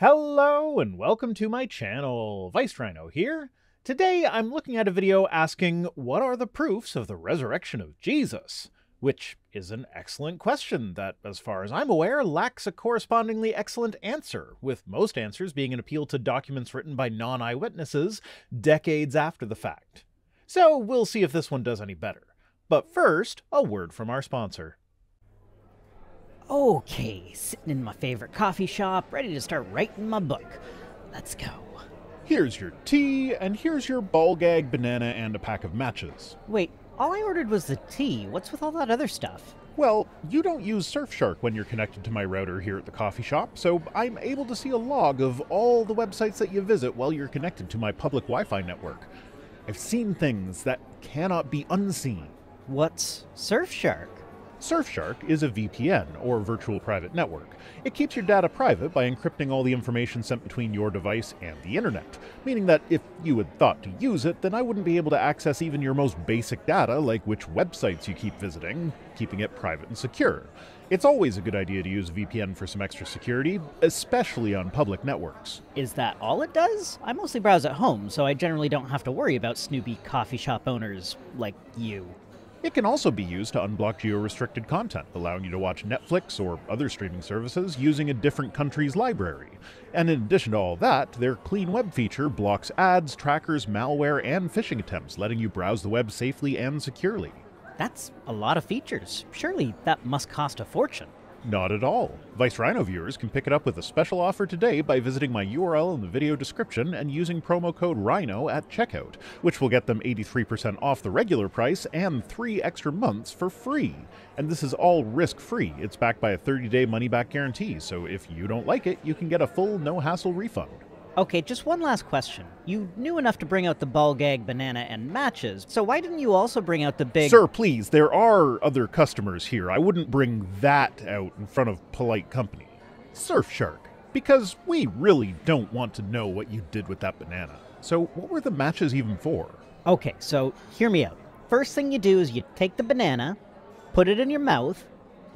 Hello and welcome to my channel, Viced Rhino here. Today I'm looking at a video asking, what are the proofs of the resurrection of Jesus? Which is an excellent question that, as far as I'm aware, lacks a correspondingly excellent answer, with most answers being an appeal to documents written by non-eyewitnesses decades after the fact. So we'll see if this one does any better. But first, a word from our sponsor. Okay, sitting in my favorite coffee shop, ready to start writing my book. Let's go. Here's your tea, and here's your ball gag, banana, and a pack of matches. Wait, all I ordered was the tea. What's with all that other stuff? Well, you don't use Surfshark when you're connected to my router here at the coffee shop, so I'm able to see a log of all the websites that you visit while you're connected to my public Wi-Fi network. I've seen things that cannot be unseen. What's Surfshark? Surfshark is a VPN, or virtual private network. It keeps your data private by encrypting all the information sent between your device and the internet, meaning that if you had thought to use it, then I wouldn't be able to access even your most basic data, like which websites you keep visiting, keeping it private and secure. It's always a good idea to use VPN for some extra security, especially on public networks. Is that all it does? I mostly browse at home, so I generally don't have to worry about snoopy coffee shop owners like you. It can also be used to unblock geo-restricted content, allowing you to watch Netflix or other streaming services using a different country's library. And in addition to all that, their clean web feature blocks ads, trackers, malware, and phishing attempts, letting you browse the web safely and securely. That's a lot of features. Surely that must cost a fortune. Not at all. Viced Rhino viewers can pick it up with a special offer today by visiting my URL in the video description and using promo code RHINO at checkout, which will get them 83% off the regular price and 3 extra months for free. And this is all risk-free. It's backed by a 30-day money-back guarantee, so if you don't like it, you can get a full no-hassle refund. Okay, just one last question. You knew enough to bring out the ball gag, banana, and matches, so why didn't you also bring out the big— Sir, please, there are other customers here. I wouldn't bring that out in front of polite company. Surfshark, because we really don't want to know what you did with that banana. So what were the matches even for? Okay, so hear me out. First thing you do is you take the banana, put it in your mouth,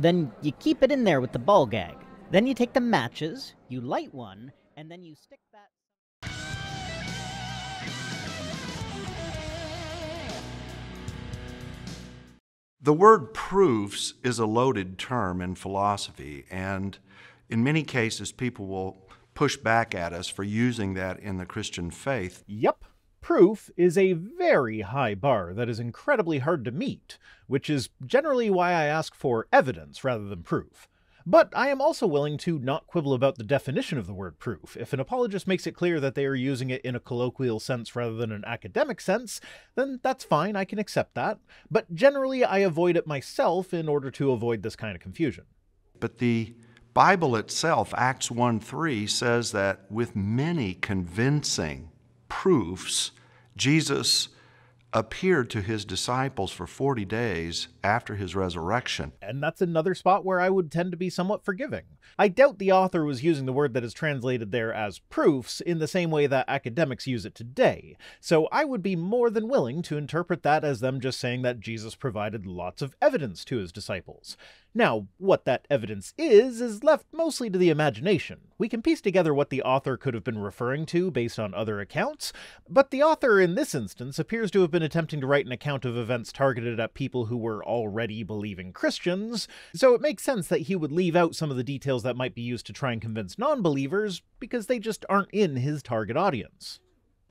then you keep it in there with the ball gag. Then you take the matches, you light one, and then you stick that... The word proofs is a loaded term in philosophy, and in many cases people will push back at us for using that in the Christian faith. Yep. Proof is a very high bar that is incredibly hard to meet, which is generally why I ask for evidence rather than proof. But I am also willing to not quibble about the definition of the word proof. If an apologist makes it clear that they are using it in a colloquial sense rather than an academic sense, then that's fine, I can accept that. But generally, I avoid it myself in order to avoid this kind of confusion. But the Bible itself, Acts 1:3, says that with many convincing proofs, Jesus appeared to his disciples for 40 days after his resurrection. And that's another spot where I would tend to be somewhat forgiving. I doubt the author was using the word that is translated there as proofs in the same way that academics use it today, so I would be more than willing to interpret that as them just saying that Jesus provided lots of evidence to his disciples. Now, what that evidence is left mostly to the imagination. We can piece together what the author could have been referring to based on other accounts, but the author in this instance appears to have been attempting to write an account of events targeted at people who were already believing Christians, so it makes sense that he would leave out some of the details that might be used to try and convince non-believers, because they just aren't in his target audience.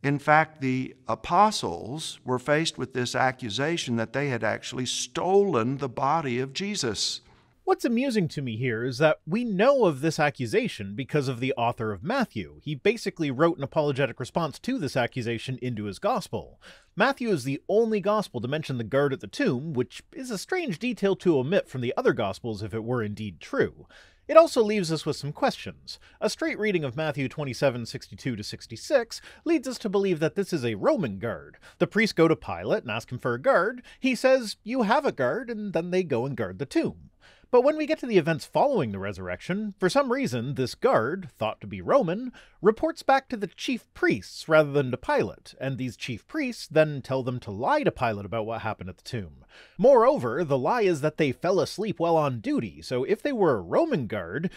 In fact, the apostles were faced with this accusation that they had actually stolen the body of Jesus. What's amusing to me here is that we know of this accusation because of the author of Matthew. He basically wrote an apologetic response to this accusation into his gospel. Matthew is the only gospel to mention the guard at the tomb, which is a strange detail to omit from the other gospels if it were indeed true. It also leaves us with some questions. A straight reading of Matthew 27:62-66 leads us to believe that this is a Roman guard. The priests go to Pilate and ask him for a guard. He says, "You have a guard," and then they go and guard the tomb. But when we get to the events following the resurrection, for some reason this guard, thought to be Roman, reports back to the chief priests rather than to Pilate, and these chief priests then tell them to lie to Pilate about what happened at the tomb. Moreover, the lie is that they fell asleep while on duty, so if they were a Roman guard,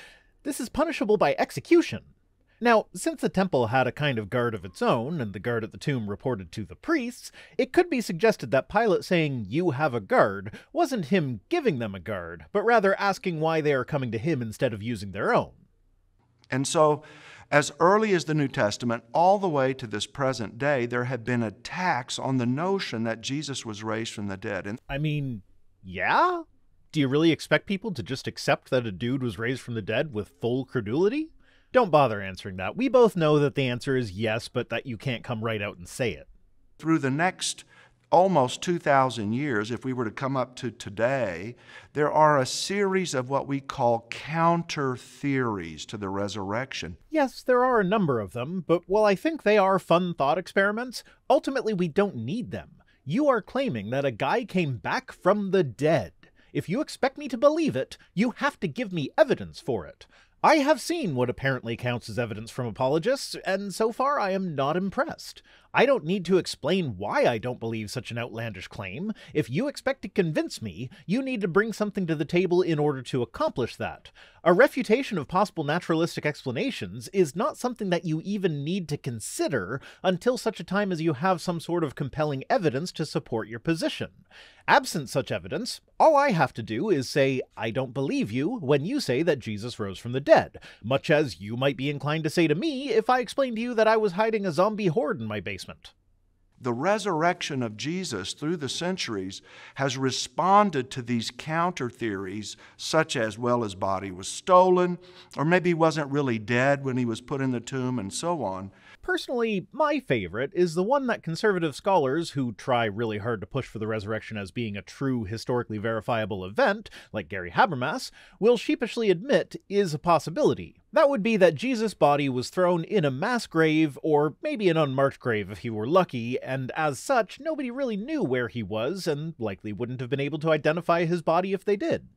this is punishable by execution. Now, since the temple had a kind of guard of its own, and the guard at the tomb reported to the priests, it could be suggested that Pilate saying, "You have a guard," wasn't him giving them a guard, but rather asking why they are coming to him instead of using their own. And so, as early as the New Testament, all the way to this present day, there have been attacks on the notion that Jesus was raised from the dead. And I mean, yeah? Do you really expect people to just accept that a dude was raised from the dead with full credulity? Don't bother answering that. We both know that the answer is yes, but that you can't come right out and say it. Through the next almost 2,000 years, if we were to come up to today, there are a series of what we call counter theories to the resurrection. Yes, there are a number of them, but while I think they are fun thought experiments, ultimately we don't need them. You are claiming that a guy came back from the dead. If you expect me to believe it, you have to give me evidence for it. I have seen what apparently counts as evidence from apologists, and so far I am not impressed. I don't need to explain why I don't believe such an outlandish claim. If you expect to convince me, you need to bring something to the table in order to accomplish that. A refutation of possible naturalistic explanations is not something that you even need to consider until such a time as you have some sort of compelling evidence to support your position. Absent such evidence, all I have to do is say, I don't believe you when you say that Jesus rose from the dead, much as you might be inclined to say to me if I explained to you that I was hiding a zombie horde in my basement. The resurrection of Jesus through the centuries has responded to these counter theories, such as, well, his body was stolen, or maybe he wasn't really dead when he was put in the tomb, and so on. Personally, my favorite is the one that conservative scholars, who try really hard to push for the resurrection as being a true, historically verifiable event, like Gary Habermas, will sheepishly admit is a possibility. That would be that Jesus' body was thrown in a mass grave, or maybe an unmarked grave if he were lucky, and as such, nobody really knew where he was, and likely wouldn't have been able to identify his body if they did.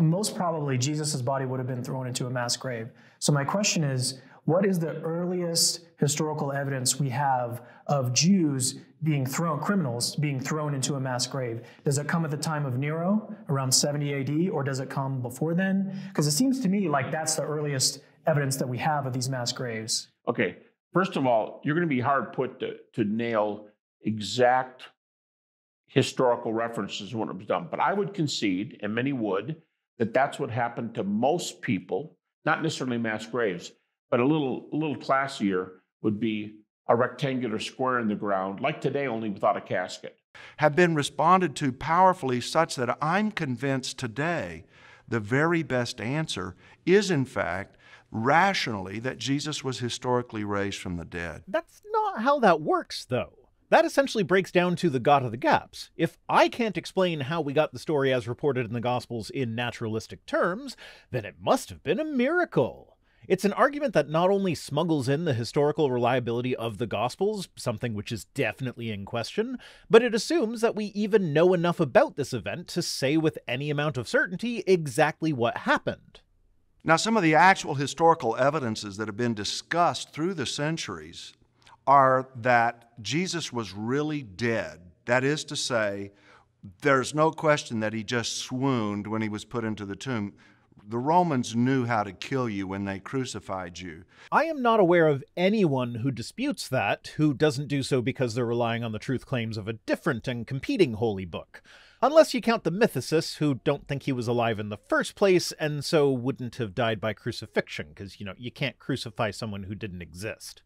Most probably, Jesus' body would have been thrown into a mass grave. So my question is, what is the earliest historical evidence we have of Jews being thrown, criminals being thrown into a mass grave? Does it come at the time of Nero, around 70 AD, or does it come before then? Because it seems to me like that's the earliest evidence that we have of these mass graves. Okay, first of all, you're going to be hard put to nail exact historical references when it was done. But I would concede, and many would, that that's what happened to most people, not necessarily mass graves. But a little classier would be a rectangular square in the ground, like today, only without a casket. Have been responded to powerfully such that I'm convinced today the very best answer is, in fact, rationally that Jesus was historically raised from the dead. That's not how that works, though. That essentially breaks down to the God of the Gaps. If I can't explain how we got the story as reported in the Gospels in naturalistic terms, then it must have been a miracle. It's an argument that not only smuggles in the historical reliability of the Gospels, something which is definitely in question, but it assumes that we even know enough about this event to say with any amount of certainty exactly what happened. Now, some of the actual historical evidences that have been discussed through the centuries are that Jesus was really dead. That is to say, there's no question that he just swooned when he was put into the tomb. The Romans knew how to kill you when they crucified you. I am not aware of anyone who disputes that, who doesn't do so because they're relying on the truth claims of a different and competing holy book. Unless you count the mythicists, who don't think he was alive in the first place, and so wouldn't have died by crucifixion, because, you know, you can't crucify someone who didn't exist.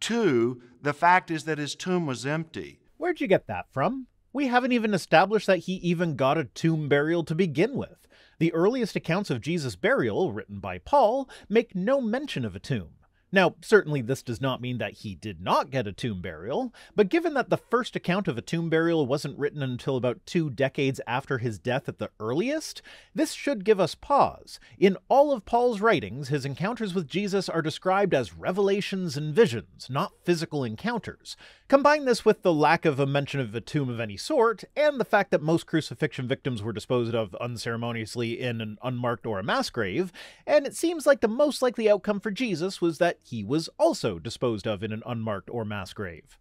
2, the fact is that his tomb was empty. Where'd you get that from? We haven't even established that he even got a tomb burial to begin with. The earliest accounts of Jesus' burial, written by Paul, make no mention of a tomb. Now, certainly this does not mean that he did not get a tomb burial, but given that the first account of a tomb burial wasn't written until about 2 decades after his death at the earliest, this should give us pause. In all of Paul's writings, his encounters with Jesus are described as revelations and visions, not physical encounters. Combine this with the lack of a mention of a tomb of any sort, and the fact that most crucifixion victims were disposed of unceremoniously in an unmarked or a mass grave, and it seems like the most likely outcome for Jesus was that he was also disposed of in an unmarked or mass grave.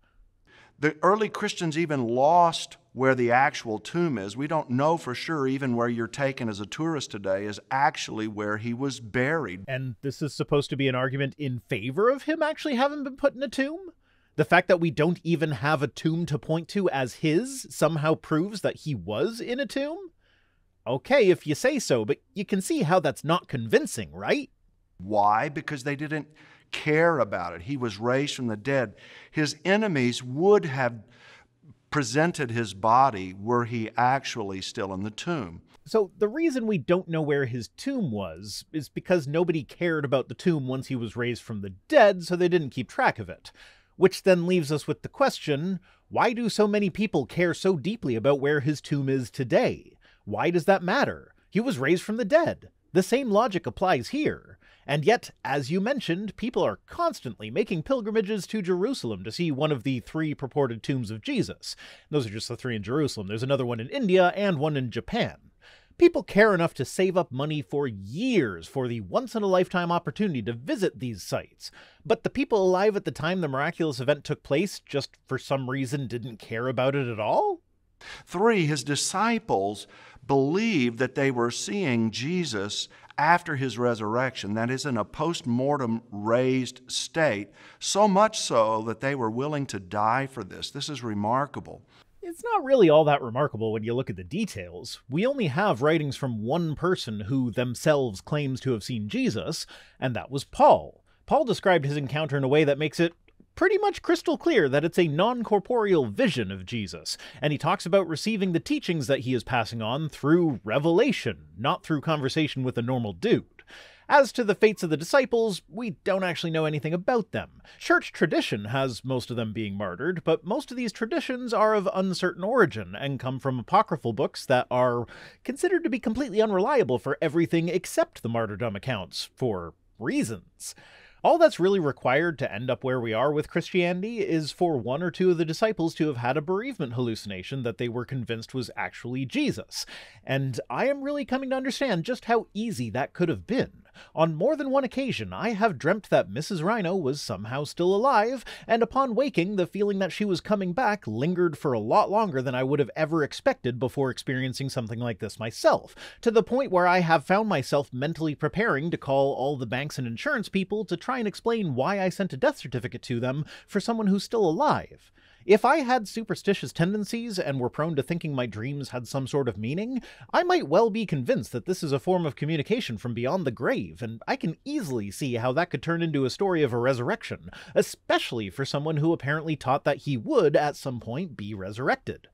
The early Christians even lost where the actual tomb is. We don't know for sure even where you're taken as a tourist today is actually where he was buried. And this is supposed to be an argument in favor of him actually having been put in a tomb? The fact that we don't even have a tomb to point to as his somehow proves that he was in a tomb? Okay, if you say so, but you can see how that's not convincing, right? Why? Because they didn't care about it. He was raised from the dead. His enemies would have presented his body were he actually still in the tomb. So the reason we don't know where his tomb was is because nobody cared about the tomb once he was raised from the dead, so they didn't keep track of it. Which then leaves us with the question, why do so many people care so deeply about where his tomb is today? Why does that matter? He was raised from the dead. The same logic applies here. And yet, as you mentioned, people are constantly making pilgrimages to Jerusalem to see one of the three purported tombs of Jesus. Those are just the three in Jerusalem. There's another one in India and one in Japan. People care enough to save up money for years for the once-in-a-lifetime opportunity to visit these sites, but the people alive at the time the miraculous event took place just for some reason didn't care about it at all? 3, his disciples believed that they were seeing Jesus after his resurrection, that is, in a post-mortem raised state, so much so that they were willing to die for this. This is remarkable. It's not really all that remarkable when you look at the details. We only have writings from one person who themselves claims to have seen Jesus, and that was Paul. Paul described his encounter in a way that makes it pretty much crystal clear that it's a non-corporeal vision of Jesus, and he talks about receiving the teachings that he is passing on through revelation, not through conversation with a normal dude. As to the fates of the disciples, we don't actually know anything about them. Church tradition has most of them being martyred, but most of these traditions are of uncertain origin and come from apocryphal books that are considered to be completely unreliable for everything except the martyrdom accounts, for reasons. All that's really required to end up where we are with Christianity is for one or two of the disciples to have had a bereavement hallucination that they were convinced was actually Jesus. And I am really coming to understand just how easy that could have been. On more than one occasion, I have dreamt that Mrs. Rhino was somehow still alive, and upon waking, the feeling that she was coming back lingered for a lot longer than I would have ever expected before experiencing something like this myself, to the point where I have found myself mentally preparing to call all the banks and insurance people to try and explain why I sent a death certificate to them for someone who's still alive. If I had superstitious tendencies and were prone to thinking my dreams had some sort of meaning, I might well be convinced that this is a form of communication from beyond the grave, and I can easily see how that could turn into a story of a resurrection, especially for someone who apparently taught that he would, at some point, be resurrected.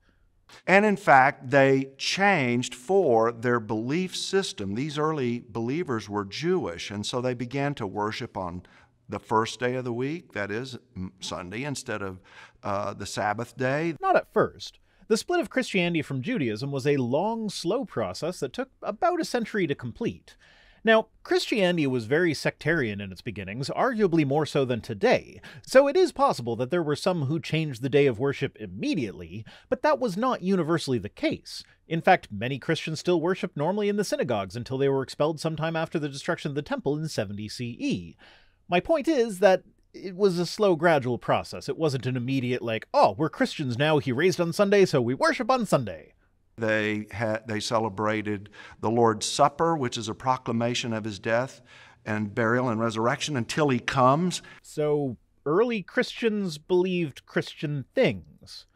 And in fact, they changed for their belief system. These early believers were Jewish, and so they began to worship on the first day of the week, that is, Sunday, instead of the Sabbath day. Not at first. The split of Christianity from Judaism was a long, slow process that took about a century to complete. Now, Christianity was very sectarian in its beginnings, arguably more so than today, so it is possible that there were some who changed the day of worship immediately, but that was not universally the case. In fact, many Christians still worshiped normally in the synagogues until they were expelled sometime after the destruction of the temple in 70 CE. My point is that it was a slow, gradual process. It wasn't an immediate, like, oh, we're Christians now, he raised on Sunday, so we worship on Sunday. They celebrated the Lord's Supper, which is a proclamation of his death and burial and resurrection until he comes. So early Christians believed Christian things.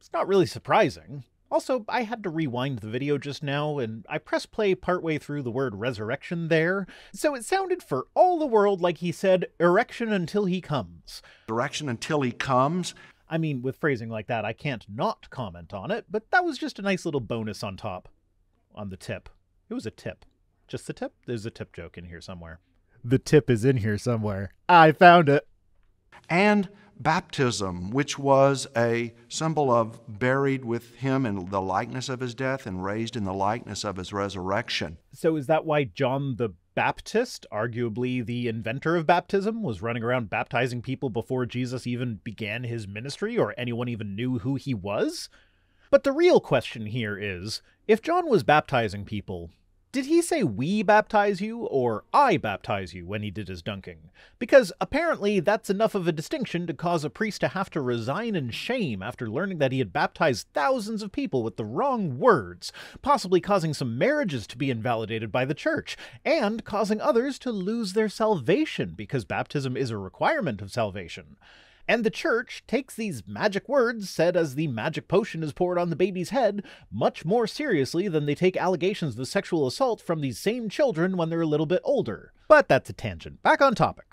It's not really surprising. Also, I had to rewind the video just now, and I pressed play partway through the word resurrection there, so it sounded for all the world like he said, erection until he comes. Erection until he comes? I mean, with phrasing like that, I can't not comment on it, but that was just a nice little bonus on top. On the tip. It was a tip. Just the tip? There's a tip joke in here somewhere. The tip is in here somewhere. I found it. And baptism, which was a symbol of buried with him in the likeness of his death and raised in the likeness of his resurrection. So is that why John the Baptist, arguably the inventor of baptism, was running around baptizing people before Jesus even began his ministry or anyone even knew who he was? But the real question here is, if John was baptizing people, Did he say we baptize you or I baptize you when he did his dunking? Because apparently that's enough of a distinction to cause a priest to have to resign in shame after learning that he had baptized thousands of people with the wrong words, possibly causing some marriages to be invalidated by the church, and causing others to lose their salvation because baptism is a requirement of salvation. And the church takes these magic words, said as the magic potion is poured on the baby's head, much more seriously than they take allegations of sexual assault from these same children when they're a little bit older. But that's a tangent. Back on topic.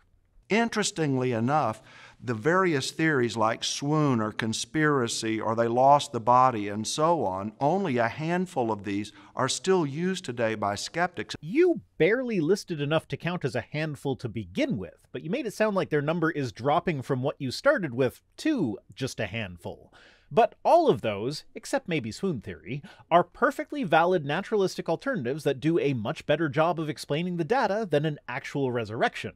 Interestingly enough, the various theories like swoon or conspiracy or they lost the body and so on, only a handful of these are still used today by skeptics. You barely listed enough to count as a handful to begin with, but you made it sound like their number is dropping from what you started with to just a handful. But all of those, except maybe swoon theory, are perfectly valid naturalistic alternatives that do a much better job of explaining the data than an actual resurrection.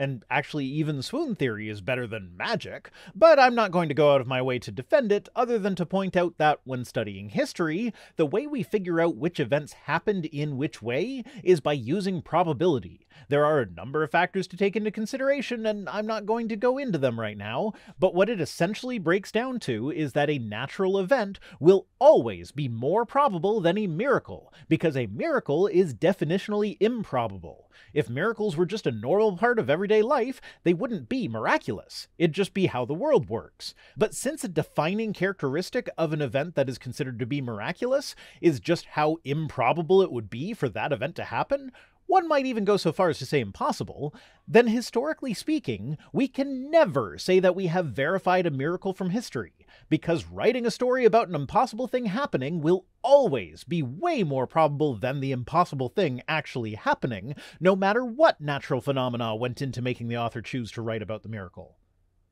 And actually even swoon theory is better than magic, but I'm not going to go out of my way to defend it other than to point out that when studying history, the way we figure out which events happened in which way is by using probability. There are a number of factors to take into consideration, and I'm not going to go into them right now, but what it essentially breaks down to is that a natural event will always be more probable than a miracle, because a miracle is definitionally improbable. If miracles were just a normal part of everything, everyday life, they wouldn't be miraculous. It'd just be how the world works. But since a defining characteristic of an event that is considered to be miraculous is just how improbable it would be for that event to happen, one might even go so far as to say impossible, then historically speaking, we can never say that we have verified a miracle from history, because writing a story about an impossible thing happening will always be way more probable than the impossible thing actually happening, no matter what natural phenomena went into making the author choose to write about the miracle.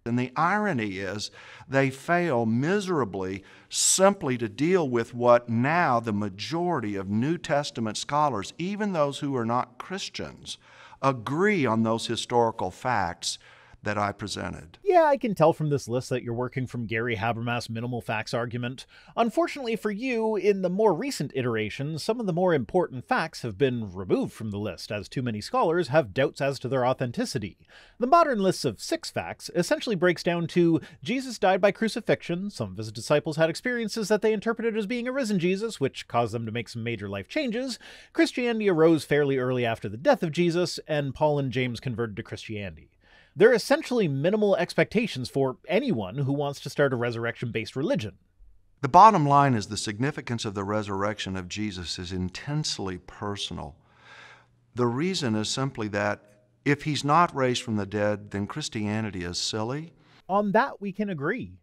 And the irony is they fail miserably simply to deal with what now the majority of New Testament scholars, even those who are not Christians, agree on those historical facts that I presented. Yeah, I can tell from this list that you're working from Gary Habermas' minimal facts argument. Unfortunately for you, in the more recent iterations, some of the more important facts have been removed from the list, as too many scholars have doubts as to their authenticity. The modern list of 6 facts essentially breaks down to Jesus died by crucifixion, some of his disciples had experiences that they interpreted as being a risen Jesus, which caused them to make some major life changes, Christianity arose fairly early after the death of Jesus, and Paul and James converted to Christianity. They're essentially minimal expectations for anyone who wants to start a resurrection-based religion. The bottom line is the significance of the resurrection of Jesus is intensely personal. The reason is simply that if he's not raised from the dead, then Christianity is silly. On that we can agree.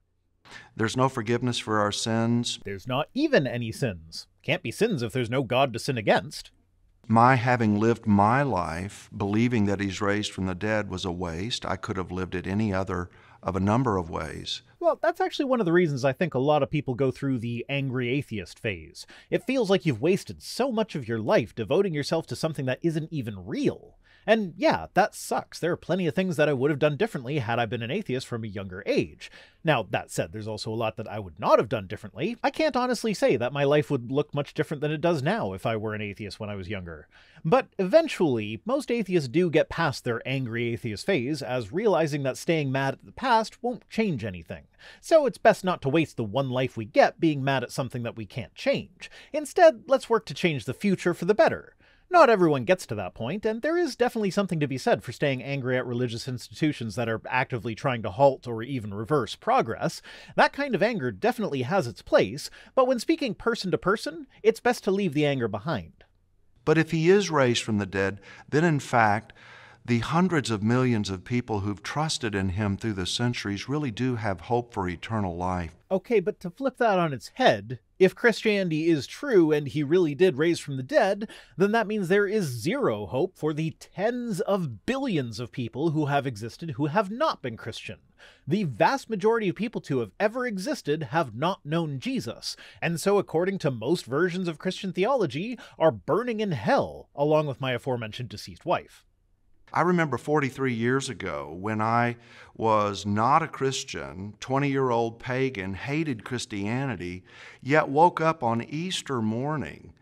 There's no forgiveness for our sins. There's not even any sins. Can't be sins if there's no God to sin against. My having lived my life believing that he's raised from the dead was a waste. I could have lived it any other of a number of ways. Well, that's actually one of the reasons I think a lot of people go through the angry atheist phase. It feels like you've wasted so much of your life devoting yourself to something that isn't even real. And yeah, that sucks. There are plenty of things that I would have done differently had I been an atheist from a younger age. Now, that said, there's also a lot that I would not have done differently. I can't honestly say that my life would look much different than it does now if I were an atheist when I was younger. But eventually, most atheists do get past their angry atheist phase, as realizing that staying mad at the past won't change anything. So it's best not to waste the one life we get being mad at something that we can't change. Instead, let's work to change the future for the better. Not everyone gets to that point, and there is definitely something to be said for staying angry at religious institutions that are actively trying to halt or even reverse progress. That kind of anger definitely has its place, but when speaking person to person, it's best to leave the anger behind. But if he is raised from the dead, then in fact, the hundreds of millions of people who've trusted in him through the centuries really do have hope for eternal life. Okay, but to flip that on its head, if Christianity is true and he really did raise from the dead, then that means there is zero hope for the tens of billions of people who have existed who have not been Christian. The vast majority of people to have ever existed have not known Jesus, and so according to most versions of Christian theology, are burning in hell, along with my aforementioned deceased wife. I remember 43 years ago when I was not a Christian, 20-year-old pagan, hated Christianity, yet woke up on Easter morning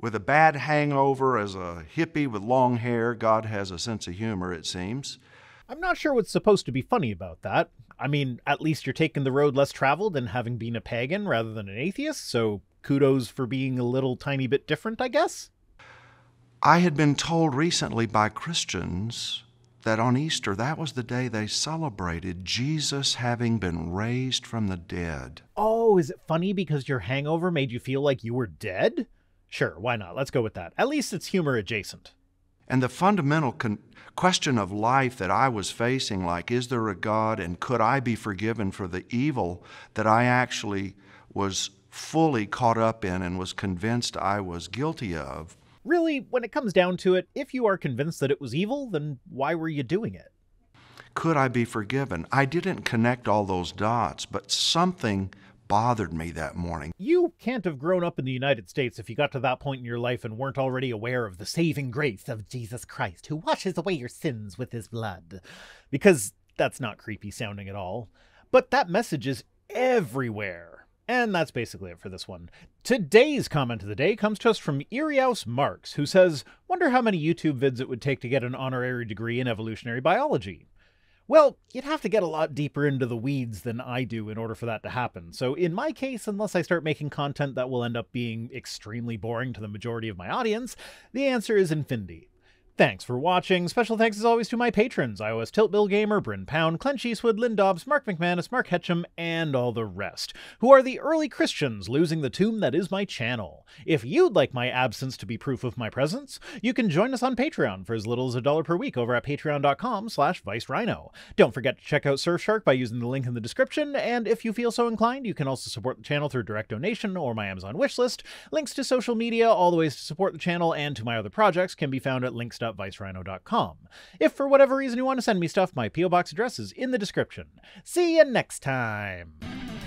with a bad hangover as a hippie with long hair. God has a sense of humor, it seems. I'm not sure what's supposed to be funny about that. I mean, at least you're taking the road less traveled and having been a pagan rather than an atheist, so kudos for being a little tiny bit different, I guess. I had been told recently by Christians that on Easter, that was the day they celebrated Jesus having been raised from the dead. Oh, is it funny because your hangover made you feel like you were dead? Sure, why not? Let's go with that. At least it's humor adjacent. And the fundamental question of life that I was facing, like, is there a God, and could I be forgiven for the evil that I actually was fully caught up in and was convinced I was guilty of? Really, when it comes down to it, if you are convinced that it was evil, then why were you doing it? Could I be forgiven? I didn't connect all those dots, but something bothered me that morning. You can't have grown up in the United States if you got to that point in your life and weren't already aware of the saving grace of Jesus Christ, who washes away your sins with his blood. Because that's not creepy sounding at all. But that message is everywhere. And that's basically it for this one. Today's comment of the day comes to us from Erious Marx, who says, "Wonder how many YouTube vids it would take to get an honorary degree in evolutionary biology." Well, you'd have to get a lot deeper into the weeds than I do in order for that to happen. So in my case, unless I start making content that will end up being extremely boring to the majority of my audience, the answer is infinity. Thanks for watching. Special thanks as always to my patrons, iOS Tiltbill Gamer, Bryn Pound, Clench Eastwood, Lynn Dobbs, Mark McManus, Mark Hetcham, and all the rest, who are the early Christians losing the tomb that is my channel. If you'd like my absence to be proof of my presence, you can join us on Patreon for as little as $1 per week over at patreon.com/vicedrhino. Don't forget to check out Surfshark by using the link in the description, and if you feel so inclined, you can also support the channel through direct donation or my Amazon wishlist. Links to social media, all the ways to support the channel, and to my other projects can be found at links.vicedrhino.com. If for whatever reason you want to send me stuff, my P.O. Box address is in the description. See you next time!